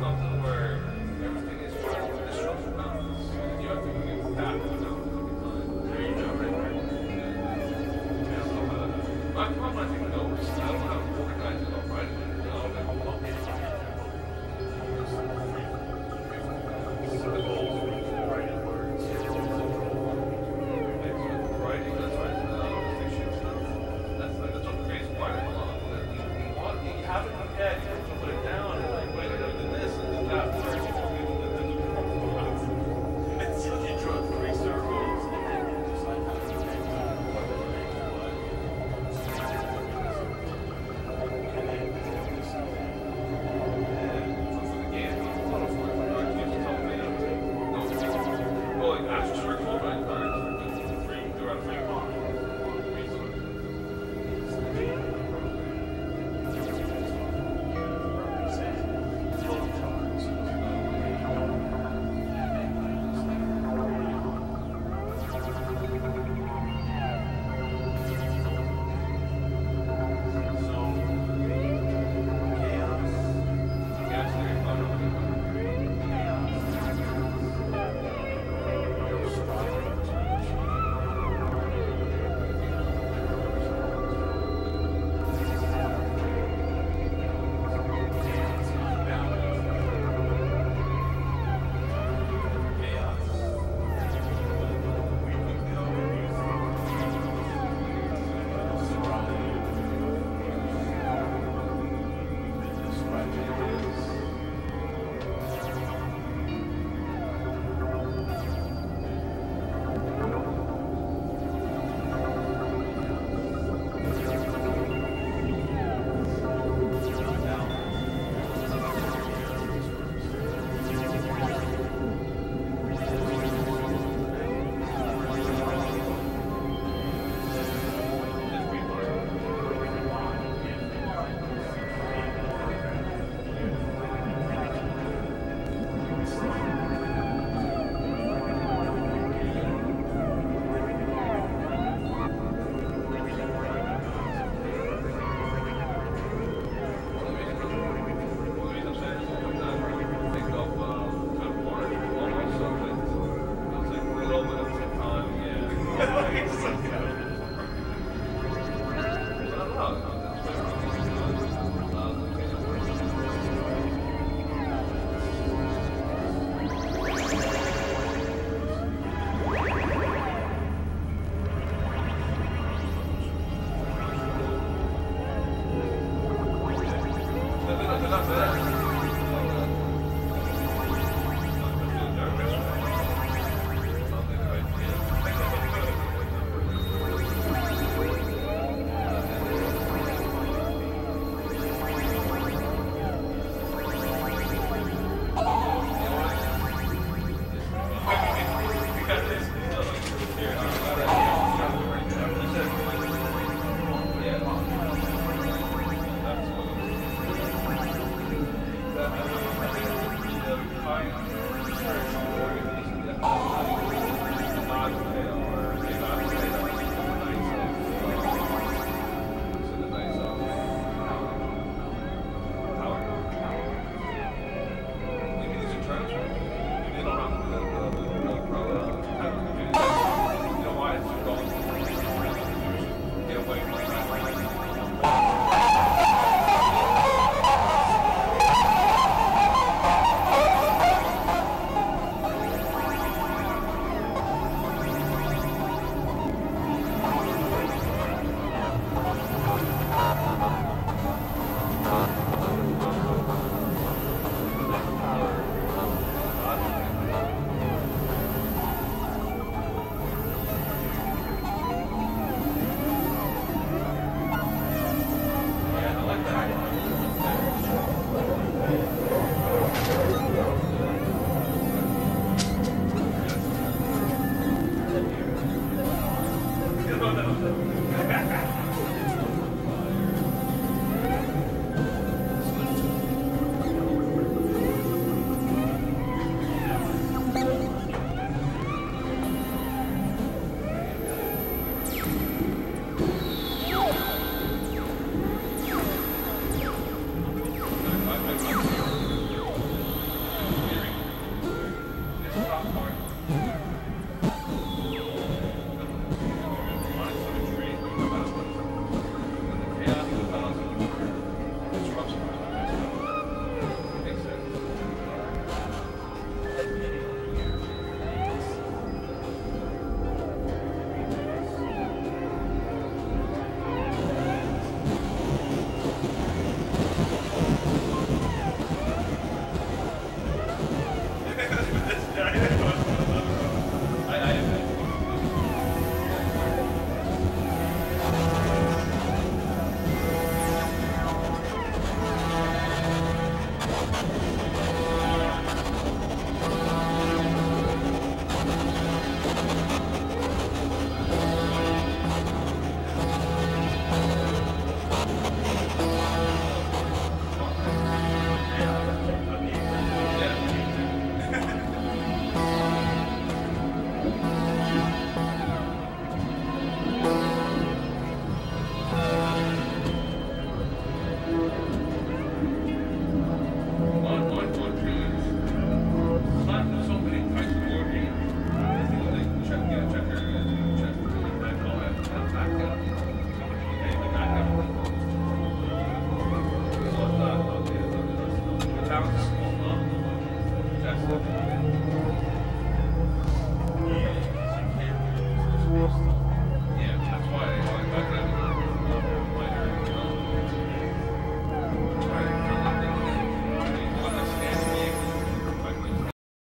Something where everything is turned to the shoulder mountains.